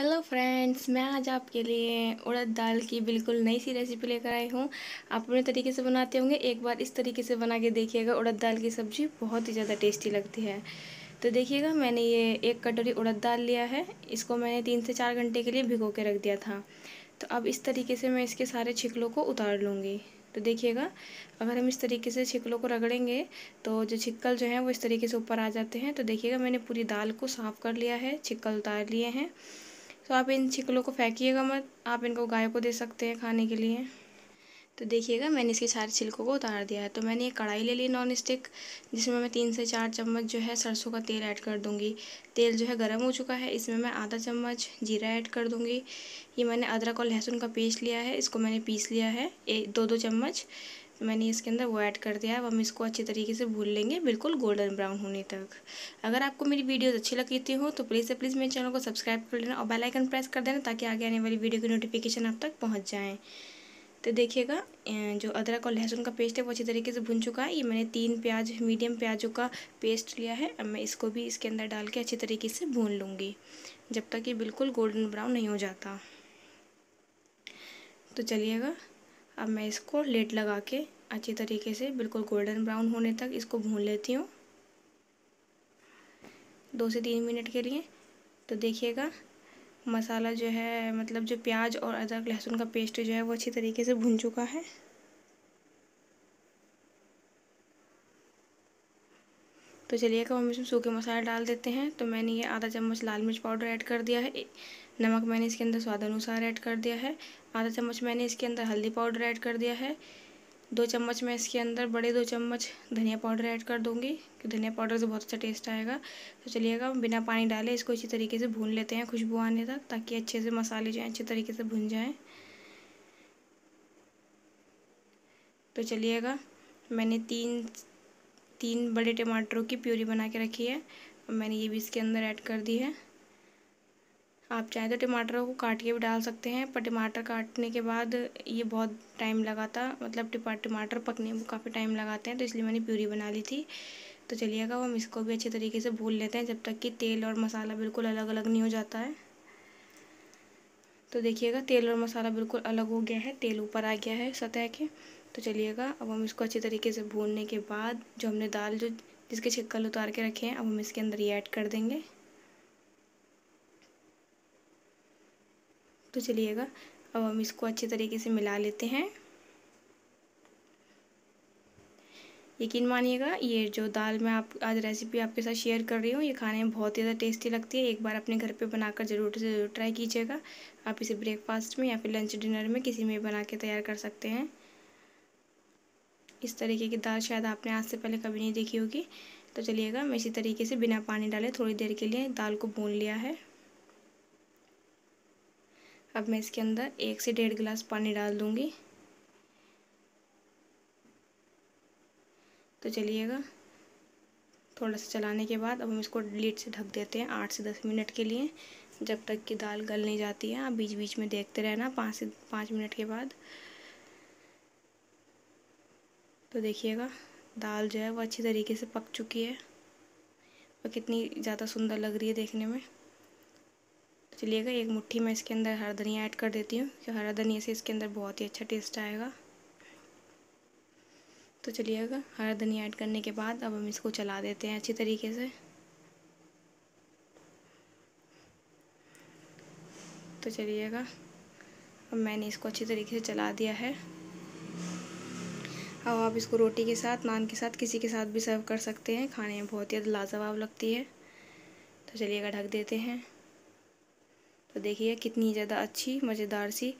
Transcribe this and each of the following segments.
Hello friends, मैं आज आपके लिए उड़द दाल की बिल्कुल नई सी रेसिपी लेकर आई हूँ। आप अपने तरीके से बनाते होंगे, एक बार इस तरीके से बना के देखिएगा। उड़द दाल की सब्ज़ी बहुत ही ज़्यादा टेस्टी लगती है। तो देखिएगा, मैंने ये 1 कटोरी उड़द दाल लिया है। इसको मैंने 3 से 4 घंटे के लिए भिगो के रख दिया था। तो अब इस तरीके से मैं इसके सारे छिकलों को उतार लूँगी। तो देखिएगा, अगर हम इस तरीके से छिकलों को रगड़ेंगे तो जो छिक्कल जो हैं वो इस तरीके से ऊपर आ जाते हैं। तो देखिएगा, मैंने पूरी दाल को साफ़ कर लिया है, छिक्कल उतार लिए हैं। तो आप इन छिकलों को फेंकिएगा मत, आप इनको गाय को दे सकते हैं खाने के लिए। तो देखिएगा, मैंने इसके सारे छिलकों को उतार दिया है। तो मैंने एक कढ़ाई ले ली नॉन स्टिक, जिसमें मैं 3 से 4 चम्मच जो है सरसों का तेल ऐड कर दूंगी। तेल जो है गर्म हो चुका है, इसमें मैं आधा चम्मच जीरा ऐड कर दूंगी। ये मैंने अदरक और लहसुन का पेस्ट लिया है, इसको मैंने पीस लिया है। 2-2 चम्मच मैंने इसके अंदर वो ऐड कर दिया। अब हम इसको अच्छे तरीके से भून लेंगे, बिल्कुल गोल्डन ब्राउन होने तक। अगर आपको मेरी वीडियोस अच्छी लगती हो तो प्लीज़ से प्लीज़ मेरे चैनल को सब्सक्राइब कर लेना और बेल आइकन प्रेस कर देना, ताकि आगे आने वाली वीडियो की नोटिफिकेशन आप तक पहुँच जाएँ। तो देखिएगा, जो अदरक और लहसुन का पेस्ट है वो अच्छी तरीके से भुन चुका है। ये मैंने 3 प्याज मीडियम प्याजों का पेस्ट लिया है। अब मैं इसको भी इसके अंदर डाल के अच्छे तरीके से भून लूँगी, जब तक ये बिल्कुल गोल्डन ब्राउन नहीं हो जाता। तो चलिएगा, अब मैं इसको लेट लगा के अच्छे तरीके से बिल्कुल गोल्डन ब्राउन होने तक इसको भून लेती हूँ 2 से 3 मिनट के लिए। तो देखिएगा, मसाला जो है, मतलब जो प्याज और अदरक लहसुन का पेस्ट जो है वो अच्छी तरीके से भून चुका है। तो चलिएगा, हम इसमें सूखे मसाले डाल देते हैं। तो मैंने ये आधा चम्मच लाल मिर्च पाउडर ऐड कर दिया है। नमक मैंने इसके अंदर स्वाद अनुसार ऐड कर दिया है। आधा चम्मच मैंने इसके अंदर हल्दी पाउडर ऐड कर दिया है। 2 चम्मच मैं इसके अंदर 2 चम्मच धनिया पाउडर ऐड कर दूंगी, कि धनिया पाउडर से बहुत अच्छा टेस्ट आएगा। तो चलिएगा, बिना पानी डाले इसको इसी तरीके से भून लेते हैं खुशबू आने तक, ताकि अच्छे से मसाले जो हैं अच्छे तरीके से भुन जाएँ। तो चलिएगा, मैंने तीन बड़े टमाटरों की प्यूरी बना के रखी है और मैंने ये भी इसके अंदर ऐड कर दी है। आप चाहे तो टमाटरों को काट के भी डाल सकते हैं, पर टमाटर काटने के बाद ये बहुत टाइम लगा था, मतलब टमाटर पकने में काफ़ी टाइम लगाते हैं, तो इसलिए मैंने प्यूरी बना ली थी। तो चलिएगा, हम इसको भी अच्छे तरीके से भून लेते हैं, जब तक कि तेल और मसाला बिल्कुल अलग अलग नहीं हो जाता है। तो देखिएगा, तेल और मसाला बिल्कुल अलग हो गया है, तेल ऊपर आ गया है सतह के। तो चलिएगा, अब हम इसको अच्छे तरीके से भूनने के बाद जो हमने दाल जिसके छिक्कल उतार के रखे हैं, अब हम इसके अंदर ये ऐड कर देंगे। तो चलिएगा, अब हम इसको अच्छे तरीके से मिला लेते हैं। यकीन मानिएगा, ये जो दाल मैं आप आज रेसिपी आपके साथ शेयर कर रही हूँ, ये खाने में बहुत ही ज़्यादा टेस्टी लगती है। एक बार अपने घर पे बनाकर ज़रूर से ज़रूर ट्राई कीजिएगा। आप इसे ब्रेकफास्ट में या फिर लंच डिनर में किसी में बना के तैयार कर सकते हैं। इस तरीके की दाल शायद आपने आज से पहले कभी नहीं देखी होगी। तो चलिएगा, मैं इसी तरीके से बिना पानी डाले थोड़ी देर के लिए दाल को भून लिया है। अब मैं इसके अंदर 1 से 1.5 गिलास पानी डाल दूंगी। तो चलिएगा, थोड़ा सा चलाने के बाद अब हम इसको लीड से ढक देते हैं 8 से 10 मिनट के लिए, जब तक कि दाल गल नहीं जाती है। आप बीच बीच में देखते रहना 5 मिनट के बाद। तो देखिएगा, दाल जो है वो अच्छी तरीके से पक चुकी है और कितनी ज़्यादा सुंदर लग रही है देखने में। चलिएगा, 1 मुट्ठी मैं इसके अंदर हरा धनिया ऐड कर देती हूँ, क्योंकि हरा धनिया से इसके अंदर बहुत ही अच्छा टेस्ट आएगा। तो चलिएगा, हरा धनिया ऐड करने के बाद अब हम इसको चला देते हैं अच्छी तरीके से। तो चलिएगा, अब मैंने इसको अच्छी तरीके से चला दिया है। अब आप इसको रोटी के साथ, नान के साथ, किसी के साथ भी सर्व कर सकते हैं। खाने में बहुत ही लाजवाब लगती है। तो चलिएगा, ढक देते हैं। तो देखिए, कितनी ज़्यादा अच्छी मज़ेदार सी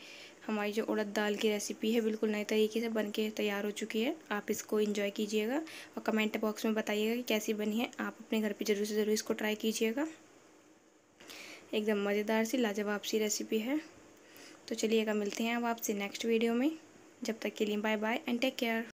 हमारी जो उड़द दाल की रेसिपी है बिल्कुल नए तरीके से बनके तैयार हो चुकी है। आप इसको एंजॉय कीजिएगा और कमेंट बॉक्स में बताइएगा कि कैसी बनी है। आप अपने घर पे ज़रूर से ज़रूर इसको ट्राई कीजिएगा। एकदम मज़ेदार सी लाजवाब सी रेसिपी है। तो चलिएगा, मिलते हैं अब आपसे नेक्स्ट वीडियो में। जब तक के लिए bye bye and take care.